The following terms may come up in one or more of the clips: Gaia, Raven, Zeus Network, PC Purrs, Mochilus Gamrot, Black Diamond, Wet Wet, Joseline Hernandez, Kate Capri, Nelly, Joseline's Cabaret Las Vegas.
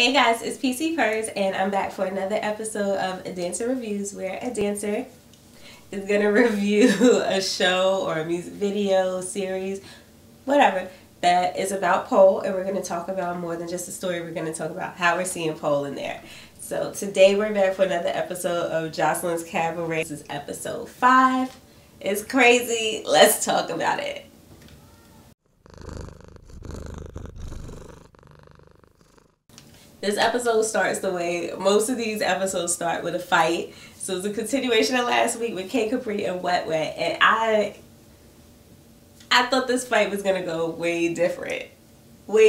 Hey guys, it's PC Purrs and I'm back for another episode of Dancer Reviews, where a dancer is going to review a show or a music video, series, whatever, that is about pole, and we're going to talk about more than just the story. We're going to talk about how we're seeing pole in there. So today we're back for another episode of Joseline's Cabaret. This is episode 5. It's crazy. Let's talk about it. This episode starts the way most of these episodes start, with a fight. So it's a continuation of last week with Kate Capri and Wet Wet, and I thought this fight was gonna go way different. But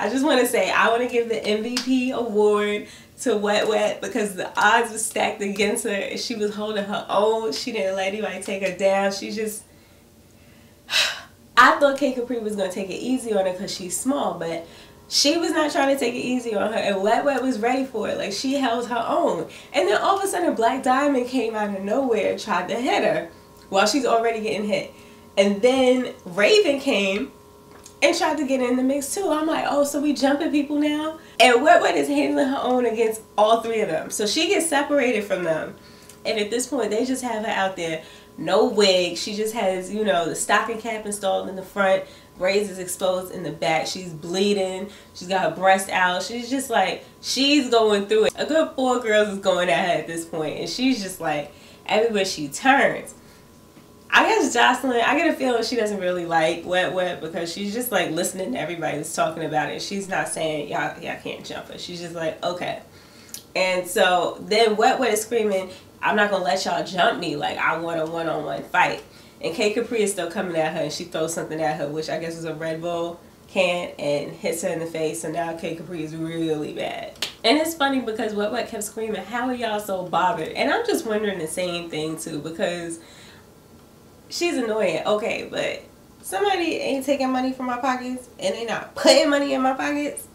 I just want to say I want to give the MVP award to Wet Wet because the odds were stacked against her. She was holding her own. She didn't let anybody take her down. She just I thought Kate Capri was gonna take it easy on her because she's small, but she was not trying to take it easy on her, and Wet Wet was ready for it. Like, she held her own. And then all of a sudden, Black Diamond came out of nowhere and tried to hit her while she's already getting hit. And then Raven came and tried to get in the mix too. I'm like, oh, so we jumping people now? And Wet Wet is handling her own against all three of them. So she gets separated from them. And at this point, they just have her out there. No wig. She just has, you know, the stocking cap installed in the front. Braids is exposed in the back. She's bleeding. She's got her breast out. She's just like, she's going through it. A good 4 girls is going at her at this point, and she's just like, everywhere she turns. I guess Jocelyn, I get a feeling she doesn't really like Wet Wet because she's just like listening to everybody that's talking about it. She's not saying, y'all can't jump her. She's just like, okay. And so then Wet Wet is screaming, I'm not going to let y'all jump me. Like, I want a one-on-one fight. And Kate Capri is still coming at her, and she throws something at her, which I guess was a Red Bull can, and hits her in the face. So now Kate Capri is really bad. And it's funny because Wet Wet kept screaming, how are y'all so bothered? And I'm just wondering the same thing too, because she's annoying, okay, but somebody ain't taking money from my pockets and they not putting money in my pockets.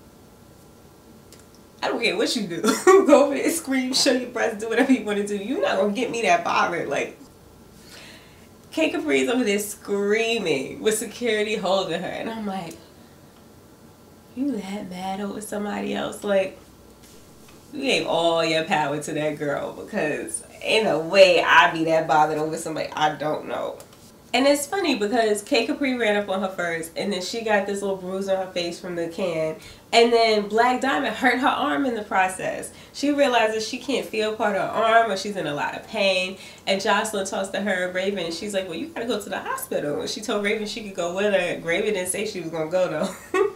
I don't care what you do. Go over there, scream, show your breasts, do whatever you want to do. You're not going to get me that bothered. Like, Kate Capri's over there screaming with security holding her, and I'm like, you that mad over somebody else? Like, you gave all your power to that girl, because in a way I'd be that bothered over somebody I don't know. And it's funny because Kate Capri ran up on her first, and then she got this little bruise on her face from the can, and then Black Diamond hurt her arm in the process. She realizes she can't feel part of her arm, or she's in a lot of pain, and Jocelyn talks to her and Raven, and she's like, well, you gotta go to the hospital. And she told Raven she could go with her. Raven didn't say she was gonna go though.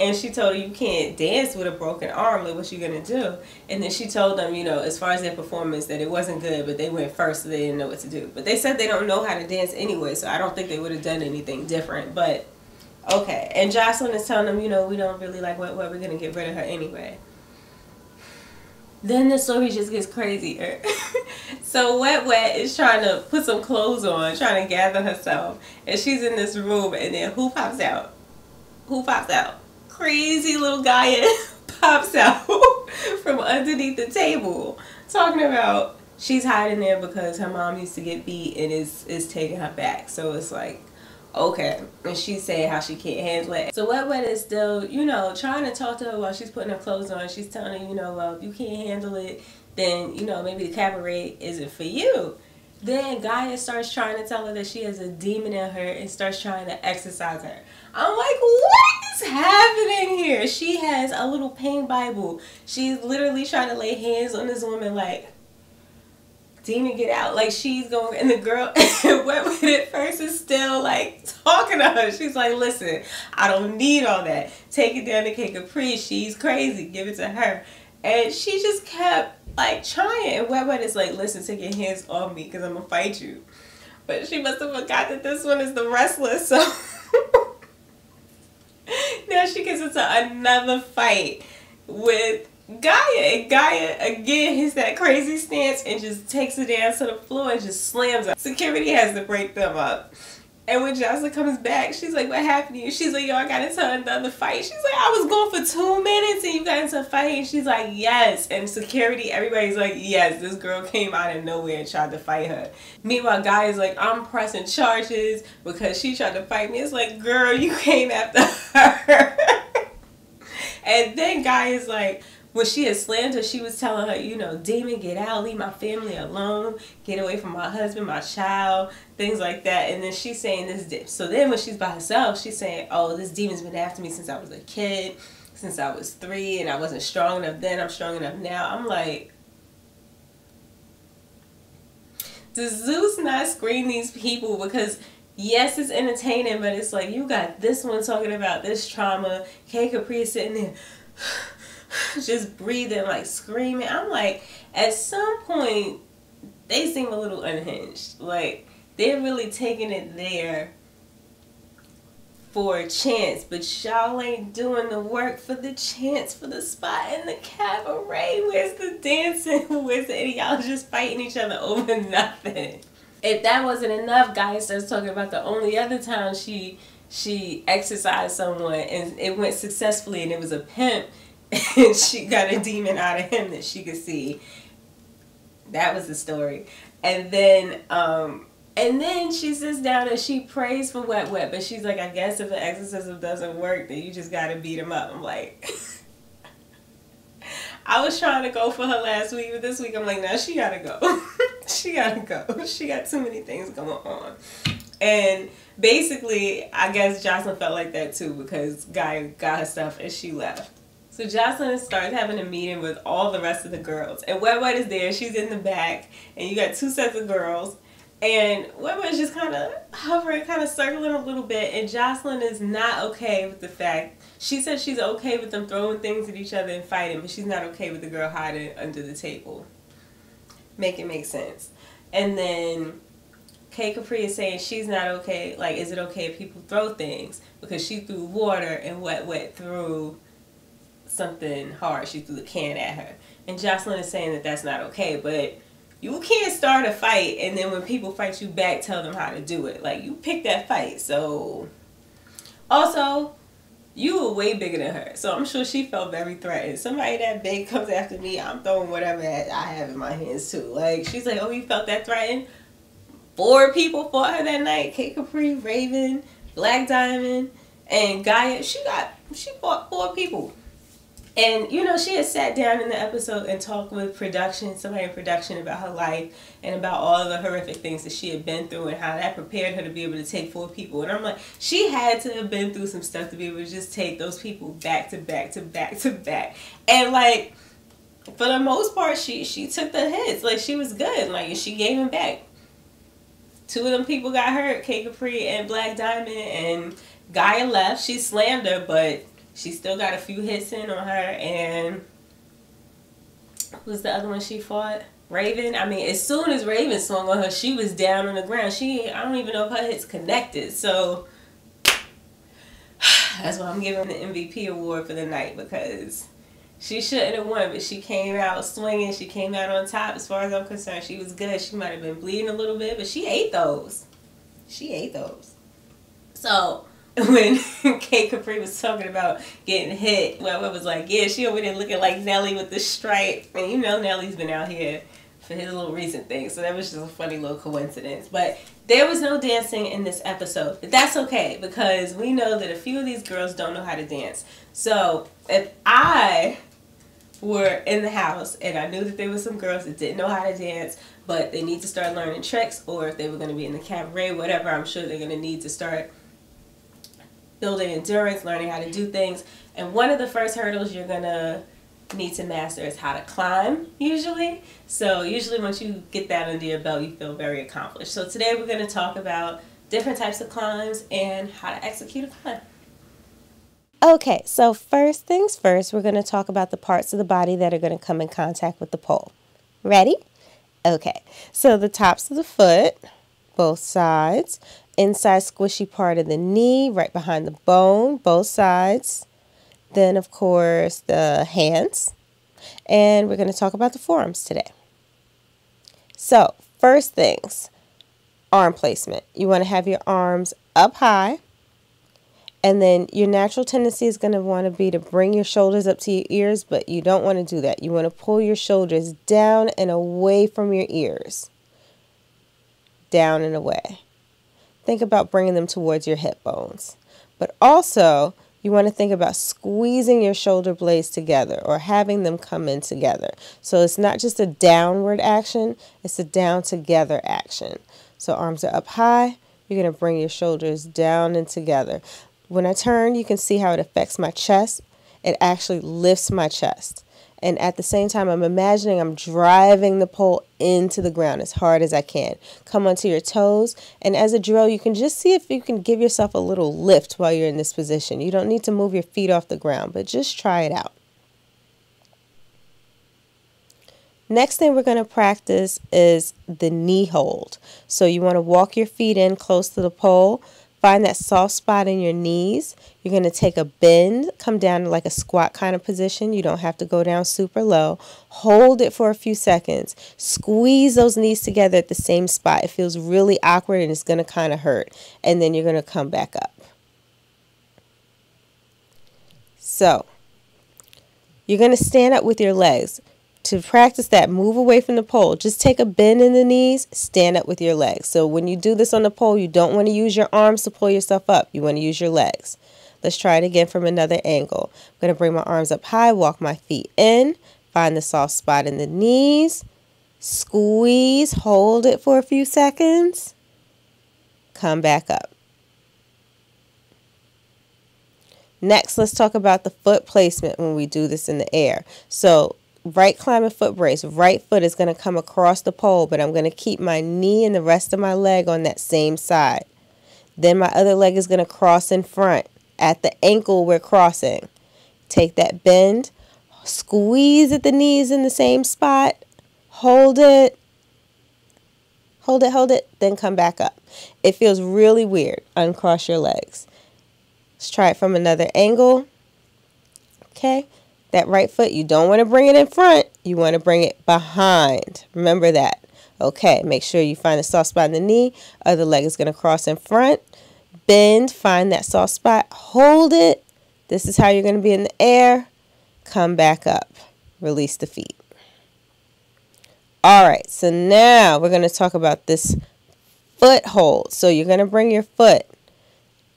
And she told her, you can't dance with a broken arm, like, what you gonna do? And then she told them, you know, as far as their performance, that it wasn't good, but they went first, so they didn't know what to do. But they said they don't know how to dance anyway, so I don't think they would have done anything different, but okay. And Jocelyn is telling them, you know, we don't really like what we're gonna get rid of her anyway. Then the story just gets crazier. So Wet Wet is trying to put some clothes on, trying to gather herself, and she's in this room, and then who pops out? Who pops out? Crazy little Gaia pops out from underneath the table, talking about she's hiding there because her mom used to get beat and is taking her back. So it's like, okay. And she's saying how she can't handle it. So Wet Wet is still, you know, trying to talk to her while she's putting her clothes on. She's telling her, you know, well, if you can't handle it, then, you know, maybe the cabaret isn't for you. Then Gaia starts trying to tell her that she has a demon in her and starts trying to exorcise her. I'm like, what is happening here? She has a little pain Bible. She's literally trying to lay hands on this woman like, demon, get out. Like, she's going, and the girl Wet Wet at first is still like talking to her. She's like, listen, I don't need all that. Take it down to Kate Capri. She's crazy. Give it to her. And she just kept like trying, and Wet Wet is like, listen, take your hands off me because I'm gonna fight you. But she must have forgot that this one is the wrestler, so now she gets into another fight with Gaia, and Gaia again hits that crazy stance and just takes her down to the floor and just slams her. Security has to break them up. And when Jocelyn comes back, she's like, what happened to you? She's like, yo, I got into another fight. She's like, I was gone for 2 minutes and you got into a fight. And she's like, yes. And security, everybody's like, yes, this girl came out of nowhere and tried to fight her. Meanwhile, Gaia's like, I'm pressing charges because she tried to fight me. It's like, girl, you came after her. And then Gaia's like, when she had slammed her, she was telling her, you know, demon, get out, leave my family alone, get away from my husband, my child, things like that. And then she's saying this. So then when she's by herself, she's saying, oh, this demon's been after me since I was a kid, since I was 3, and I wasn't strong enough then, I'm strong enough now. I'm like, does Zeus not screen these people? Because yes, it's entertaining, but it's like, you got this one talking about this trauma, Kate Capri sitting there just breathing, like screaming. I'm like, at some point they seem a little unhinged, like they're really taking it there for a chance, but y'all ain't doing the work for the chance, for the spot in the cabaret. Where's the dancing? Where's the y'all just fighting each other over nothing? If that wasn't enough, Gaia starts talking about the only other time she exercised someone and it went successfully, and it was a pimp. And she got a demon out of him that she could see. That was the story. And then she sits down and she prays for Wet Wet. But she's like, I guess if the exorcism doesn't work, then you just got to beat him up. I'm like, I was trying to go for her last week, but this week I'm like, no, she got to go. She got to go. She got too many things going on. And basically, I guess Jocelyn felt like that too, because Gaia got her stuff and she left. So Jocelyn starts having a meeting with all the rest of the girls. And Wet Wet is there. She's in the back. And you got two sets of girls. And Wet Wet is just kind of hovering, kind of circling a little bit. And Jocelyn is not okay with the fact. She says she's okay with them throwing things at each other and fighting. But she's not okay with the girl hiding under the table. Make it make sense. And then Kate Capri is saying she's not okay. Like, is it okay if people throw things? Because she threw water and Wet Wet threw something hard. She threw the can at her, and Jocelyn is saying that that's not okay, but you can't start a fight and then when people fight you back, tell them how to do it. Like, you pick that fight. So also, you were way bigger than her, so I'm sure she felt very threatened. Somebody that big comes after me, I'm throwing whatever I have in my hands too. Like, she's like, oh, you felt that threatened? 4 people fought her that night. Kate Capri, Raven, Black Diamond, and Gaia. She fought 4 people. And, you know, she had sat down in the episode and talked with production, somebody in production, about her life and about all the horrific things that she had been through and how that prepared her to be able to take 4 people. And I'm like, she had to have been through some stuff to be able to just take those people back to back to back to back. And, like, for the most part, she took the hits. Like, she was good. Like, she gave them back. 2 of them people got hurt, Kate Capri and Black Diamond, and Gaia left. She slammed her, but she still got a few hits in on her. And who's the other one she fought? Raven. I mean, as soon as Raven swung on her, she was down on the ground. I don't even know if her hits connected. So that's why I'm giving the MVP award for the night, because she shouldn't have won, but she came out swinging. She came out on top. As far as I'm concerned, she was good. She might have been bleeding a little bit, but she ate those. She ate those. So when Kate Capri was talking about getting hit, well, it was like, yeah, she over there looking like Nelly with the stripe. And you know Nelly's been out here for his little recent thing. So that was just a funny little coincidence. But there was no dancing in this episode. But that's okay, because we know that a few of these girls don't know how to dance. So if I were in the house and I knew that there were some girls that didn't know how to dance, but they need to start learning tricks, or if they were going to be in the cabaret, whatever, I'm sure they're going to need to start building endurance, learning how to do things. And one of the first hurdles you're gonna need to master is how to climb, usually. So usually once you get that under your belt, you feel very accomplished. So today we're gonna talk about different types of climbs and how to execute a climb. Okay, so first things first, we're gonna talk about the parts of the body that are gonna come in contact with the pole. Ready? Okay, so the tops of the foot, both sides, inside squishy part of the knee, right behind the bone, both sides. Then, of course, the hands. And we're going to talk about the forearms today. So, first things, arm placement. You want to have your arms up high. And then your natural tendency is going to want to be to bring your shoulders up to your ears, but you don't want to do that. You want to pull your shoulders down and away from your ears. Down and away. Think about bringing them towards your hip bones. But also, You want to think about squeezing your shoulder blades together or having them come in together. So it's not just a downward action, it's a down together action. So arms are up high, you're going to bring your shoulders down and together. When I turn, you can see how it affects my chest. It actually lifts my chest. And at the same time, I'm imagining I'm driving the pole into the ground as hard as I can. Come onto your toes. And as a drill, you can just see if you can give yourself a little lift while you're in this position. You don't need to move your feet off the ground, but just try it out. Next thing we're going to practice is the knee hold. So you want to walk your feet in close to the pole. Find that soft spot in your knees. You're going to take a bend, come down to like a squat kind of position. You don't have to go down super low. Hold it for a few seconds. Squeeze those knees together at the same spot. It feels really awkward and it's going to kind of hurt. And then you're going to come back up. So you're going to stand up with your legs. To practice that, move away from the pole. Just take a bend in the knees, stand up with your legs. So when you do this on the pole, you don't want to use your arms to pull yourself up. You want to use your legs. Let's try it again from another angle. I'm going to bring my arms up high, walk my feet in, find the soft spot in the knees, squeeze, hold it for a few seconds, come back up. Next, let's talk about the foot placement when we do this in the air. So right climbing foot brace, right foot is going to come across the pole, but I'm going to keep my knee and the rest of my leg on that same side. Then my other leg is going to cross in front. At the ankle, we're crossing. Take that bend, squeeze at the knees in the same spot, hold it. Hold it, then come back up. It feels really weird. Uncross your legs. Let's try it from another angle. Okay. That right foot, you don't want to bring it in front. You want to bring it behind. Remember that. Okay, make sure you find the soft spot in the knee. Other leg is going to cross in front. Bend, find that soft spot. Hold it. This is how you're going to be in the air. Come back up. Release the feet. All right, so now we're going to talk about this foot hold. So you're going to bring your foot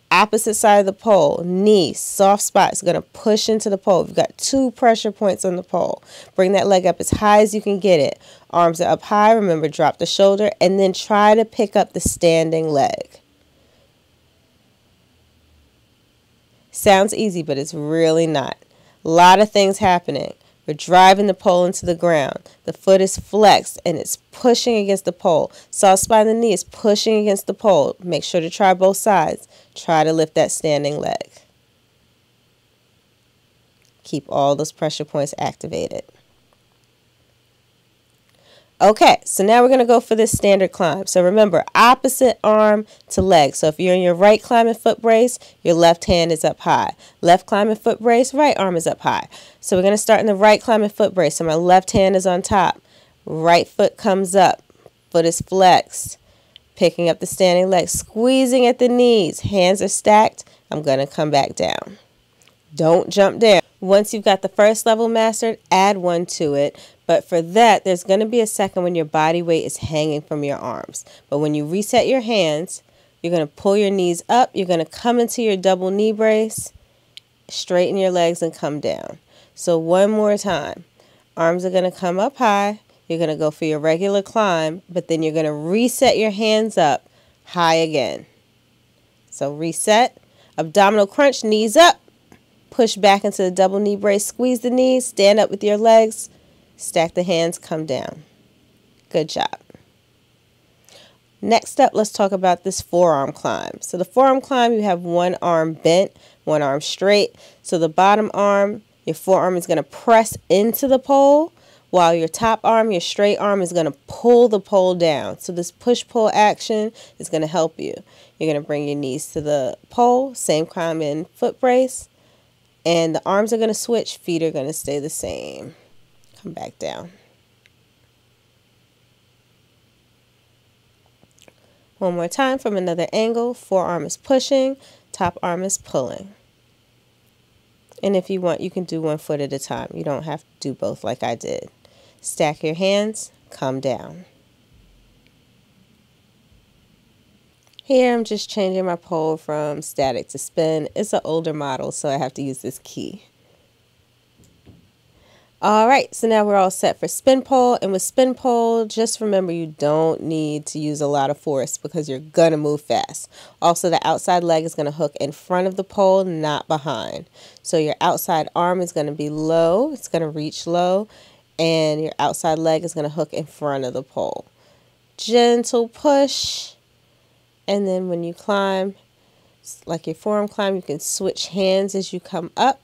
opposite side of the pole, knee, soft spot is going to push into the pole. You've got two pressure points on the pole. Bring that leg up as high as you can get it. Arms are up high. Remember, drop the shoulder and then try to pick up the standing leg. Sounds easy, but it's really not. A lot of things happening. We're driving the pole into the ground. The foot is flexed and it's pushing against the pole. Soft spine of the knee is pushing against the pole. Make sure to try both sides. Try to lift that standing leg. Keep all those pressure points activated. Okay, so now we're going to go for this standard climb. So remember, opposite arm to leg. So if you're in your right climbing foot brace, your left hand is up high. Left climbing foot brace, right arm is up high. So we're going to start in the right climbing foot brace. So my left hand is on top. Right foot comes up. Foot is flexed. Picking up the standing leg, squeezing at the knees. Hands are stacked. I'm going to come back down. Don't jump down. Once you've got the first level mastered, add one to it. But for that, there's going to be a second when your body weight is hanging from your arms. But when you reset your hands, you're going to pull your knees up. You're going to come into your double knee brace, straighten your legs, and come down. So one more time. Arms are going to come up high. You're going to go for your regular climb, but then you're going to reset your hands up high again. So reset. Abdominal crunch, knees up. Push back into the double knee brace, squeeze the knees, stand up with your legs, stack the hands, come down. Good job. Next up, let's talk about this forearm climb. So the forearm climb, you have one arm bent, one arm straight. So the bottom arm, your forearm is going to press into the pole, while your top arm, your straight arm, is going to pull the pole down. So this push-pull action is going to help you. You're going to bring your knees to the pole, same climb in foot brace. And the arms are going to switch, feet are going to stay the same. Come back down. One more time from another angle. Forearm is pushing, top arm is pulling. And if you want, you can do one foot at a time. You don't have to do both like I did. Stack your hands, come down. Here I'm just changing my pole from static to spin. It's an older model, so I have to use this key. All right, so now we're all set for spin pole. And with spin pole, just remember you don't need to use a lot of force because you're going to move fast. Also, the outside leg is going to hook in front of the pole, not behind. So your outside arm is going to be low. It's going to reach low. And your outside leg is going to hook in front of the pole. Gentle push. And then when you climb, like your forearm climb, you can switch hands as you come up.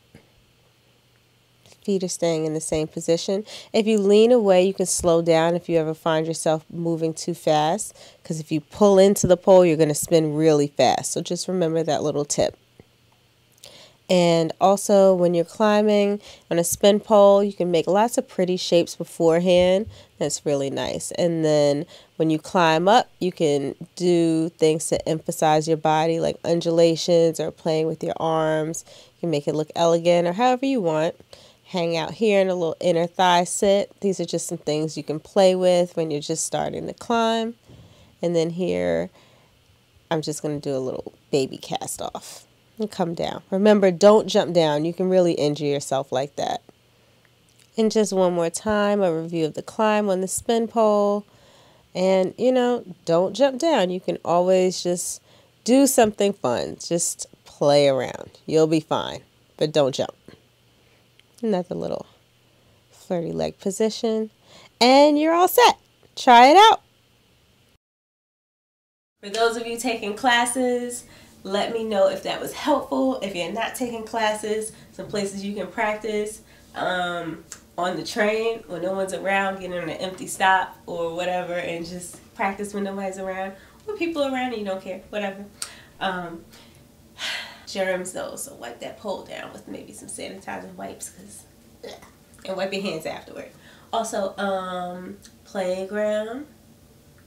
Feet are staying in the same position. If you lean away, you can slow down if you ever find yourself moving too fast, because if you pull into the pole, you're going to spin really fast. So just remember that little tip. And also, when you're climbing on a spin pole, you can make lots of pretty shapes beforehand. That's really nice. And then when you climb up, you can do things to emphasize your body, like undulations or playing with your arms. You can make it look elegant or however you want. Hang out here in a little inner thigh sit. These are just some things you can play with when you're just starting to climb. And then here, I'm just going to do a little baby cast off and come down. Remember, don't jump down. You can really injure yourself like that. And just one more time, a review of the climb on the spin pole. And, you know, don't jump down. You can always just do something fun. Just play around. You'll be fine, but don't jump. Another little flirty leg position, and you're all set. Try it out. For those of you taking classes, let me know if that was helpful. If you're not taking classes, some places you can practice on the train when no one's around, getting on an empty stop or whatever, and just practice when nobody's around, or people around and you don't care, whatever. Germs though, so wipe that pole down with maybe some sanitizing wipes, cause, and wipe your hands afterward. Also, playground,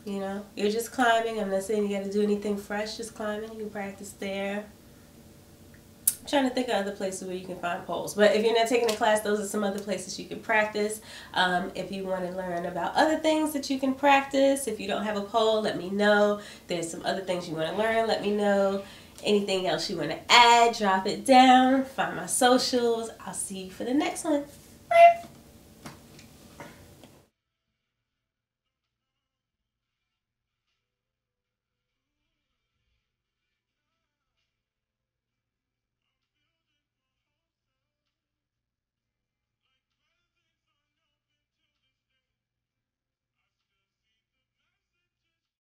you know, you're just climbing. I'm not saying you gotta do anything fresh, just climbing. You can practice there. I'm trying to think of other places where you can find poles, but if you're not taking a class, those are some other places you can practice. If you want to learn about other things that you can practice, if you don't have a pole, let me know. There's some other things you want to learn, let me know. Anything else you want to add, drop it down. Find my socials. I'll see you for the next one. Bye.